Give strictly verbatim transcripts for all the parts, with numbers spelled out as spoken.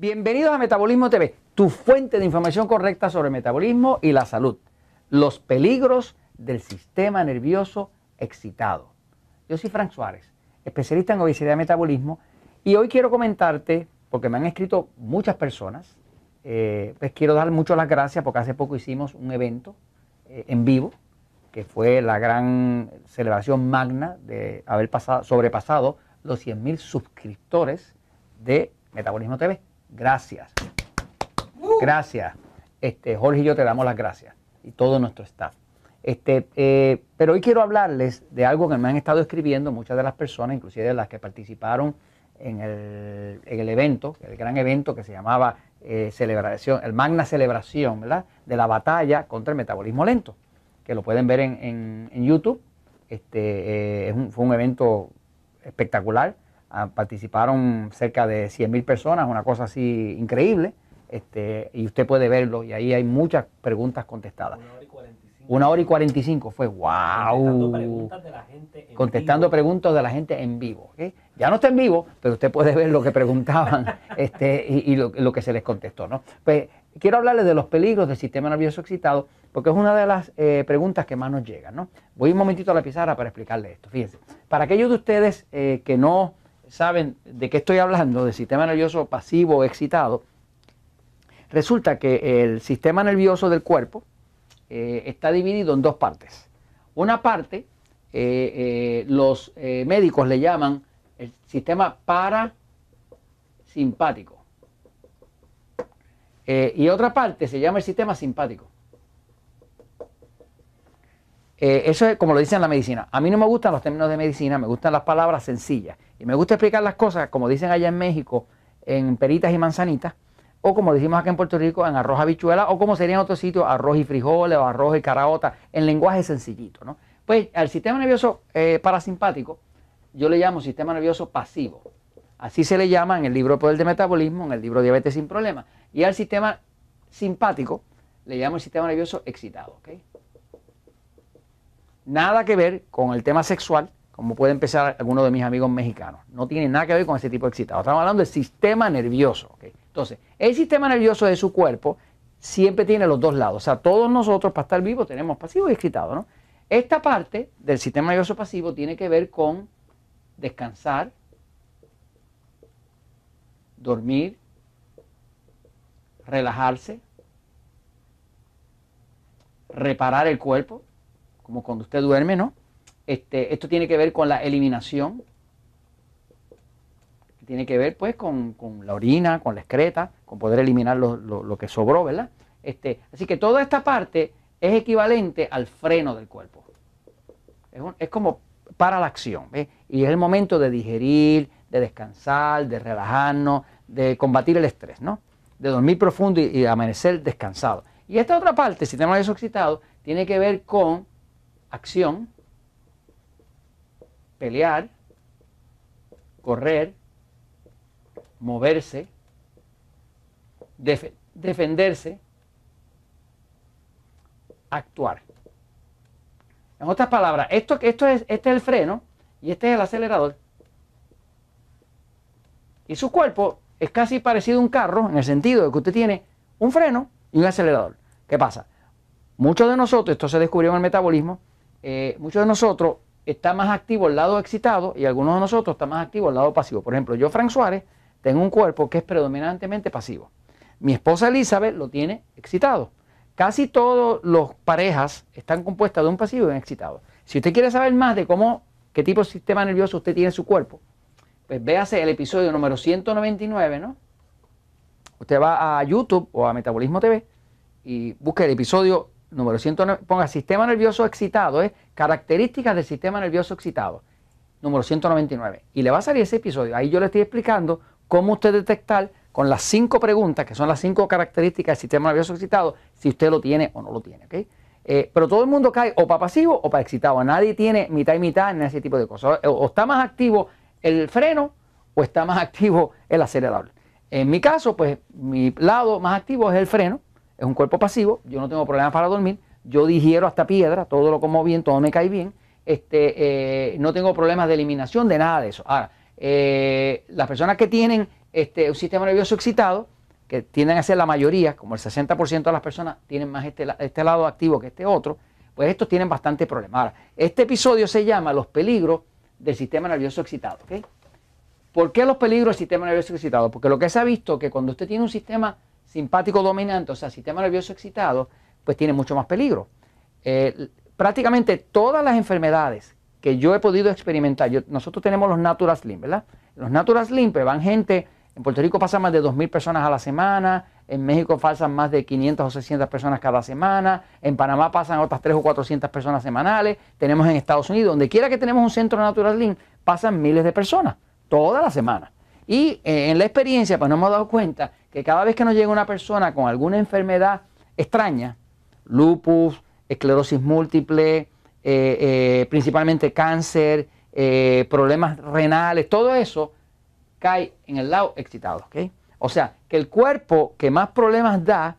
Bienvenidos a Metabolismo T V, tu fuente de información correcta sobre el metabolismo y la salud. Los peligros del sistema nervioso excitado. Yo soy Frank Suárez, especialista en obesidad y metabolismo, y hoy quiero comentarte, porque me han escrito muchas personas, eh, pues quiero dar mucho las gracias porque hace poco hicimos un evento eh, en vivo, que fue la gran celebración magna de haber pasado, sobrepasado los cien mil suscriptores de Metabolismo T V. Gracias, gracias. Este, Jorge y yo te damos las gracias y todo nuestro staff. Este, eh, pero hoy quiero hablarles de algo que me han estado escribiendo muchas de las personas, inclusive de las que participaron en el, en el evento, el gran evento que se llamaba eh, celebración, el magna celebración, ¿verdad? De la batalla contra el metabolismo lento, que lo pueden ver en, en, en YouTube. Este, eh, es un, fue un evento espectacular. Participaron cerca de cien mil personas, una cosa así increíble, este, y usted puede verlo y ahí hay muchas preguntas contestadas. Una hora y cuarenta y cinco. Una hora y cuarenta y cinco fue wow. Contestando preguntas de la gente en Contestando vivo. preguntas de la gente en vivo. ¿Okay? Ya no está en vivo, pero usted puede ver lo que preguntaban este, y, y lo, lo que se les contestó, ¿no? Pues quiero hablarles de los peligros del sistema nervioso excitado, porque es una de las eh, preguntas que más nos llegan, ¿no? Voy un momentito a la pizarra para explicarle esto. Fíjense, para aquellos de ustedes eh, que no saben de qué estoy hablando, del sistema nervioso pasivo excitado, resulta que el sistema nervioso del cuerpo eh, está dividido en dos partes. Una parte, eh, eh, los eh, médicos le llaman el sistema parasimpático. Eh, y otra parte se llama el sistema simpático. Eh, eso es como lo dicen en la medicina. A mí no me gustan los términos de medicina, me gustan las palabras sencillas. Y me gusta explicar las cosas como dicen allá en México, en peritas y manzanitas, o como decimos acá en Puerto Rico, en arroz habichuela, o como sería en otros sitios, arroz y frijoles, o arroz y caraota, en lenguaje sencillito, ¿no? Pues al sistema nervioso eh, parasimpático, yo le llamo sistema nervioso pasivo. Así se le llama en el libro El Poder del Metabolismo, en el libro Diabetes Sin Problemas. Y al sistema simpático le llamo el sistema nervioso excitado, ¿ok? Nada que ver con el tema sexual, como puede empezar alguno de mis amigos mexicanos. No tiene nada que ver con ese tipo de excitado. Estamos hablando del sistema nervioso, ¿ok? Entonces, el sistema nervioso de su cuerpo siempre tiene los dos lados. O sea, todos nosotros para estar vivos tenemos pasivo y excitado, ¿no? Esta parte del sistema nervioso pasivo tiene que ver con descansar, dormir, relajarse, reparar el cuerpo, como cuando usted duerme, ¿no? Este, esto tiene que ver con la eliminación, tiene que ver pues con, con la orina, con la excreta, con poder eliminar lo, lo, lo que sobró, ¿verdad? Este, así que toda esta parte es equivalente al freno del cuerpo. Es, un, es como para la acción, ¿ves? Y es el momento de digerir, de descansar, de relajarnos, de combatir el estrés, ¿no? De dormir profundo y, y amanecer descansado. Y esta otra parte, el sistema nervioso excitado, tiene que ver con acción, pelear, correr, moverse, def- defenderse, actuar. En otras palabras, esto, esto es, este es el freno y este es el acelerador. Y su cuerpo es casi parecido a un carro en el sentido de que usted tiene un freno y un acelerador. ¿Qué pasa? Muchos de nosotros, esto se descubrió en el metabolismo, eh, muchos de nosotros está más activo el lado excitado y algunos de nosotros está más activo el lado pasivo. Por ejemplo, yo, Frank Suárez, tengo un cuerpo que es predominantemente pasivo. Mi esposa Elizabeth lo tiene excitado. Casi todas las parejas están compuestas de un pasivo y un excitado. Si usted quiere saber más de cómo, qué tipo de sistema nervioso usted tiene en su cuerpo, pues véase el episodio número ciento noventa y nueve, ¿no? Usted va a YouTube o a Metabolismo T V y busca el episodio número ciento nueve, ponga sistema nervioso excitado, ¿eh? Características del sistema nervioso excitado, número ciento noventa y nueve. Y le va a salir ese episodio. Ahí yo le estoy explicando cómo usted detectar con las cinco preguntas, que son las cinco características del sistema nervioso excitado, si usted lo tiene o no lo tiene, ¿ok? Eh, pero todo el mundo cae o para pasivo o para excitado. Nadie tiene mitad y mitad en ese tipo de cosas. O está más activo el freno o está más activo el acelerador. En mi caso, pues mi lado más activo es el freno. Es un cuerpo pasivo, yo no tengo problemas para dormir, yo digiero hasta piedra, todo lo como bien, todo me cae bien, este, eh, no tengo problemas de eliminación, de nada de eso. Ahora, eh, las personas que tienen este, un sistema nervioso excitado, que tienden a ser la mayoría, como el sesenta por ciento de las personas tienen más este, este lado activo que este otro, pues estos tienen bastante problema. Ahora, este episodio se llama Los peligros del sistema nervioso excitado, ¿ok? ¿Por qué los peligros del sistema nervioso excitado? Porque lo que se ha visto es que cuando usted tiene un sistema simpático dominante, o sea, sistema nervioso excitado, pues tiene mucho más peligro. Eh, prácticamente todas las enfermedades que yo he podido experimentar, yo, nosotros tenemos los NaturalSlim, ¿verdad? Los NaturalSlim, pues van gente, en Puerto Rico pasan más de dos mil personas a la semana, en México pasan más de quinientas o seiscientas personas cada semana, en Panamá pasan otras tres o cuatrocientas personas semanales, tenemos en Estados Unidos, donde quiera que tenemos un centro NaturalSlim, pasan miles de personas, toda la semana. Y eh, en la experiencia, pues nos hemos dado cuenta que cada vez que nos llega una persona con alguna enfermedad extraña, lupus, esclerosis múltiple, eh, eh, principalmente cáncer, eh, problemas renales, todo eso cae en el lado excitado, ¿ok? O sea, que el cuerpo que más problemas da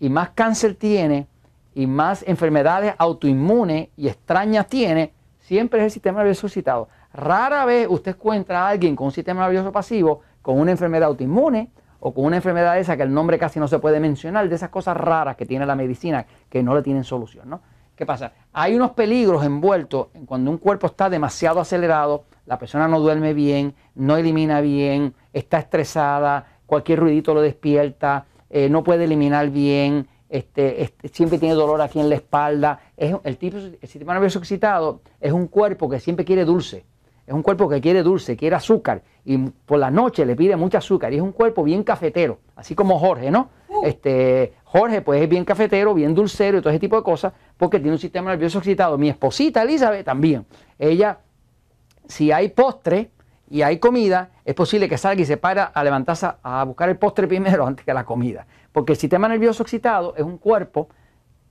y más cáncer tiene y más enfermedades autoinmunes y extrañas tiene, siempre es el sistema nervioso excitado. Rara vez usted encuentra a alguien con un sistema nervioso pasivo, con una enfermedad autoinmune o con una enfermedad esa que el nombre casi no se puede mencionar, de esas cosas raras que tiene la medicina que no le tienen solución, ¿no? ¿Qué pasa? Hay unos peligros envueltos en cuando un cuerpo está demasiado acelerado, la persona no duerme bien, no elimina bien, está estresada, cualquier ruidito lo despierta, eh, no puede eliminar bien, este, este, siempre tiene dolor aquí en la espalda. Es el, tipo, el sistema nervioso excitado es un cuerpo que siempre quiere dulce, es un cuerpo que quiere dulce, quiere azúcar y por la noche le pide mucho azúcar y es un cuerpo bien cafetero, así como Jorge, ¿no? Este, Jorge pues es bien cafetero, bien dulcero y todo ese tipo de cosas porque tiene un sistema nervioso excitado. Mi esposita Elizabeth también, ella si hay postre y hay comida, es posible que salga y se para a levantarse a buscar el postre primero antes que la comida. Porque el sistema nervioso excitado es un cuerpo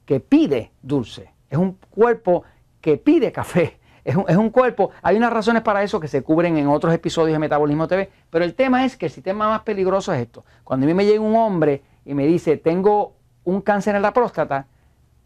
que pide dulce, es un cuerpo que pide café, es un, es un cuerpo... Hay unas razones para eso que se cubren en otros episodios de Metabolismo T V, pero el tema es que el sistema más peligroso es esto. Cuando a mí me llega un hombre y me dice, tengo un cáncer en la próstata,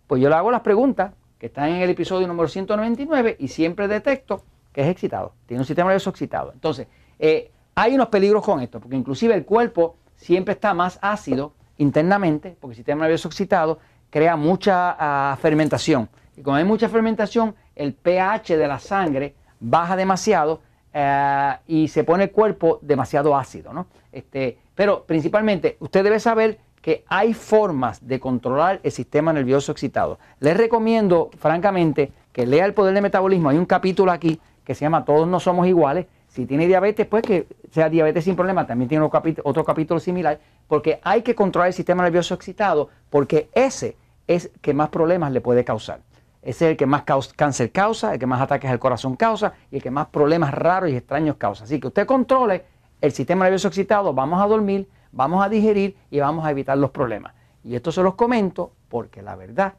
pues yo le hago las preguntas que están en el episodio número ciento noventa y nueve y siempre detecto que es excitado, tiene un sistema nervioso excitado. Entonces, eh, hay unos peligros con esto, porque inclusive el cuerpo siempre está más ácido internamente, porque el sistema nervioso excitado crea mucha uh, fermentación. Y cuando hay mucha fermentación, el pH de la sangre baja demasiado uh, y se pone el cuerpo demasiado ácido, ¿no? Este, pero principalmente, usted debe saber que hay formas de controlar el sistema nervioso excitado. Les recomiendo, francamente, que lea El Poder del Metabolismo. Hay un capítulo aquí que se llama Todos no somos iguales. Si tiene diabetes, pues que sea Diabetes Sin Problemas, también tiene otro capítulo, otro capítulo similar, porque hay que controlar el sistema nervioso excitado, porque ese es el que más problemas le puede causar. Ese es el que más cáncer causa, el que más ataques al corazón causa y el que más problemas raros y extraños causa. Así que usted controle el sistema nervioso excitado, vamos a dormir, vamos a digerir y vamos a evitar los problemas. Y esto se los comento porque la verdad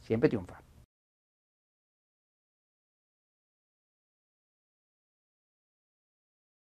siempre triunfa.